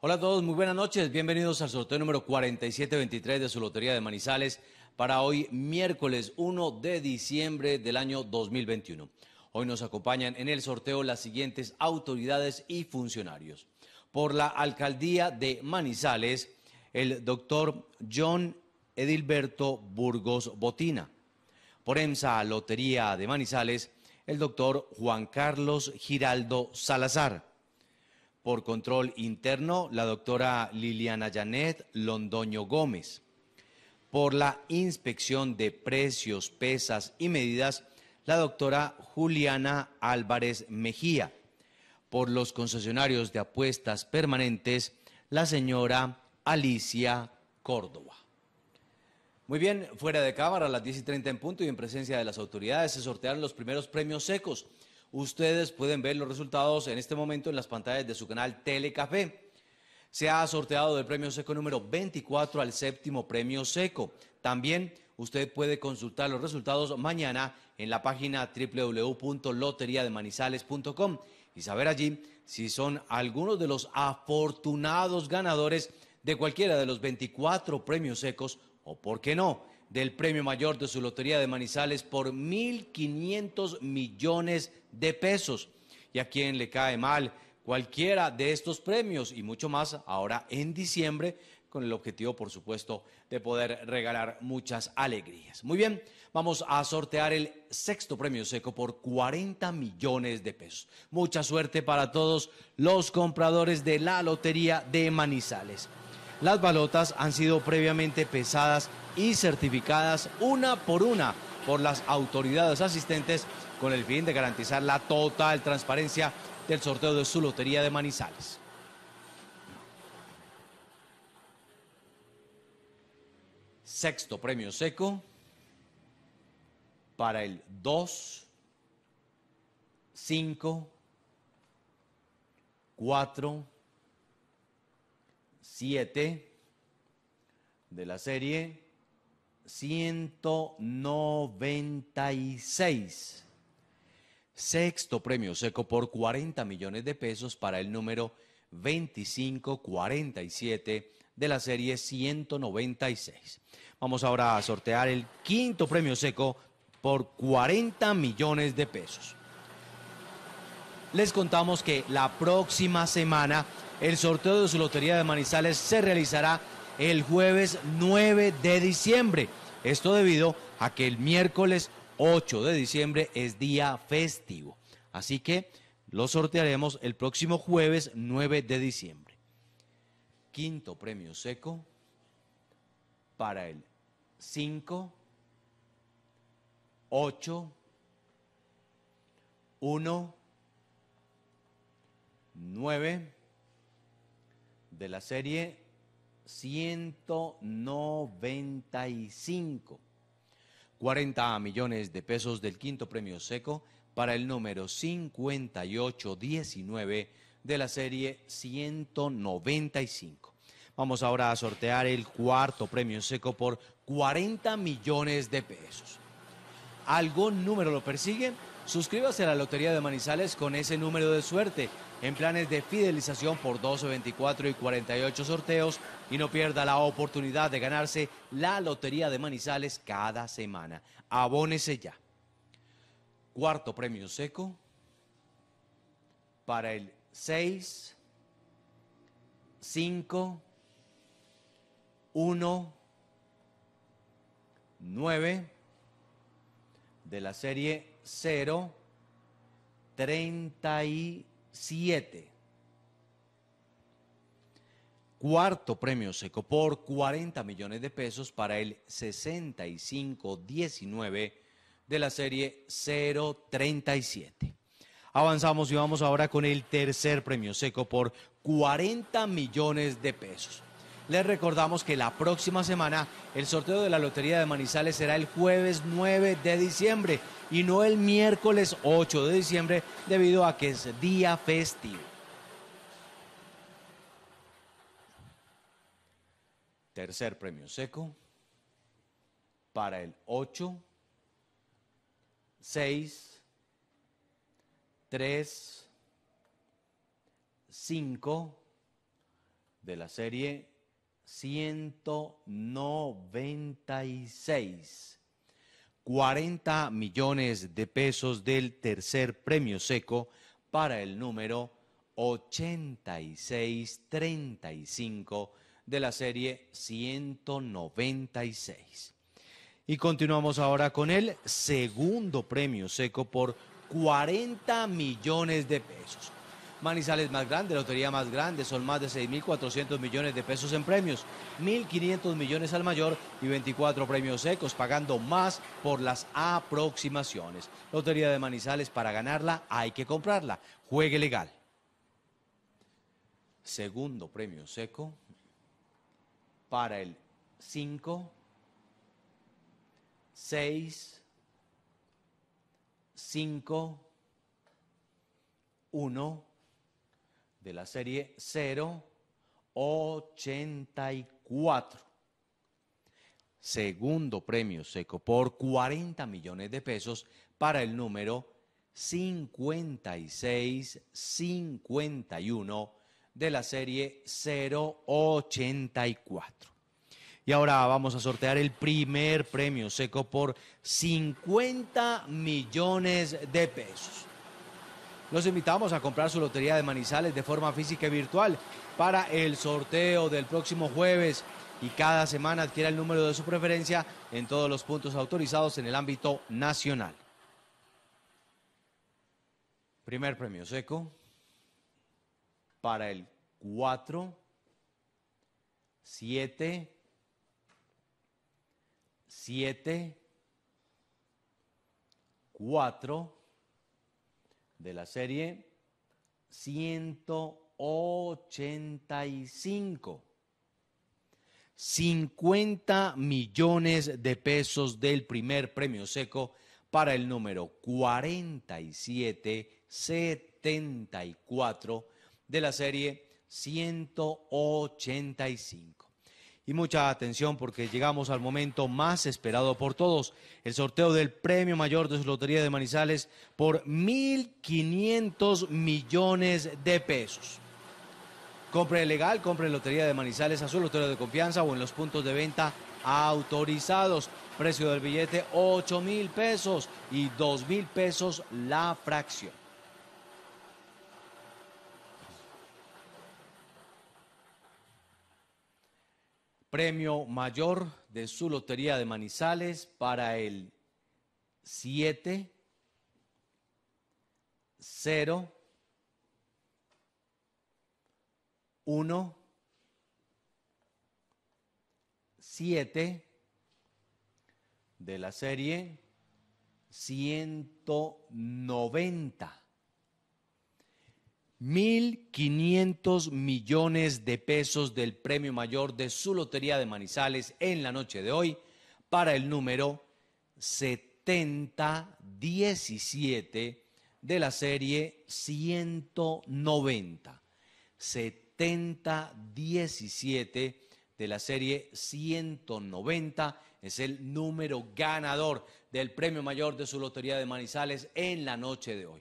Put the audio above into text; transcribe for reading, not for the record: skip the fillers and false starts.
Hola a todos, muy buenas noches, bienvenidos al sorteo número 4723 de su Lotería de Manizales para hoy miércoles 1 de diciembre del año 2021. Hoy nos acompañan en el sorteo las siguientes autoridades y funcionarios. Por la Alcaldía de Manizales, el doctor John Edilberto Burgos Botina. Por EMSA Lotería de Manizales, el doctor Juan Carlos Giraldo Salazar. Por control interno, la doctora Liliana Janet Londoño Gómez. Por la inspección de precios, pesas y medidas, la doctora Juliana Álvarez Mejía. Por los concesionarios de apuestas permanentes, la señora Alicia Córdoba. Muy bien, fuera de cámara, a las 10:30 en punto y en presencia de las autoridades, se sortearon los primeros premios secos. Ustedes pueden ver los resultados en este momento en las pantallas de su canal Telecafé. Se ha sorteado del premio seco número 24 al séptimo premio seco. También usted puede consultar los resultados mañana en la página www.loteriademanizales.com y saber allí si son algunos de los afortunados ganadores de cualquiera de los 24 premios secos o, por qué no, del premio mayor de su Lotería de Manizales por 1.500 millones de pesos. Y a quien le cae mal cualquiera de estos premios y mucho más ahora en diciembre, con el objetivo, por supuesto, de poder regalar muchas alegrías. Muy bien, vamos a sortear el sexto premio seco por 40 millones de pesos. Mucha suerte para todos los compradores de la Lotería de Manizales. Las balotas han sido previamente pesadas y certificadas una por una por las autoridades asistentes con el fin de garantizar la total transparencia del sorteo de su Lotería de Manizales. Sexto premio seco para el 2, 5, 4, 7 de la serie 196. Sexto premio seco por 40 millones de pesos para el número 2547 de la serie 196. Vamos ahora a sortear el quinto premio seco por 40 millones de pesos. Les contamos que la próxima semana el sorteo de su Lotería de Manizales se realizará el jueves 9 de diciembre. Esto debido a que el miércoles 8 de diciembre es día festivo. Así que lo sortearemos el próximo jueves 9 de diciembre. Quinto premio seco para el 5, 8, 1, 9... de la serie 195. 40 millones de pesos del quinto premio seco para el número 5819 de la serie 195. Vamos ahora a sortear el cuarto premio seco por 40 millones de pesos. ¿Algún número lo persigue? Suscríbase a la Lotería de Manizales con ese número de suerte en planes de fidelización por 12, 24 y 48 sorteos y no pierda la oportunidad de ganarse la Lotería de Manizales cada semana. Abónese ya. Cuarto premio seco para el 6, 5, 1, 9 de la serie 037. Cuarto premio seco por 40 millones de pesos para el 6519 de la serie 037. Avanzamos y vamos ahora con el tercer premio seco por 40 millones de pesos. Les recordamos que la próxima semana el sorteo de la Lotería de Manizales será el jueves 9 de diciembre y no el miércoles 8 de diciembre debido a que es día festivo. Tercer premio seco para el 8, 6, 3, 5, de la serie 196. 40 millones de pesos del tercer premio seco para el número 8635 de la serie 196. Y continuamos ahora con el segundo premio seco por 40 millones de pesos. Manizales más grande, lotería más grande, son más de 6.400 millones de pesos en premios, 1.500 millones al mayor y 24 premios secos, pagando más por las aproximaciones. Lotería de Manizales, para ganarla hay que comprarla. Juegue legal. Segundo premio seco para el 5, 6, 5, 1 de la serie 084. Segundo premio seco por 40 millones de pesos para el número 5651 de la serie 084. Y ahora vamos a sortear el primer premio seco por 50 millones de pesos. Los invitamos a comprar su Lotería de Manizales de forma física y virtual para el sorteo del próximo jueves, y cada semana adquiera el número de su preferencia en todos los puntos autorizados en el ámbito nacional. Primer premio seco para el 4, 7, 7, 4... de la serie 185. 50 millones de pesos del primer premio seco para el número 4774 de la serie 185. Y mucha atención, porque llegamos al momento más esperado por todos, el sorteo del premio mayor de su Lotería de Manizales por 1.500 millones de pesos. Compre legal, compre Lotería de Manizales a su lotero de confianza o en los puntos de venta autorizados. Precio del billete 8.000 pesos y 2.000 pesos la fracción. Premio mayor de su Lotería de Manizales para el 7, 0, 1, 7 de la serie 190. 1.500 millones de pesos del premio mayor de su Lotería de Manizales en la noche de hoy para el número 7017 de la serie 190. 7017 de la serie 190 es el número ganador del premio mayor de su Lotería de Manizales en la noche de hoy.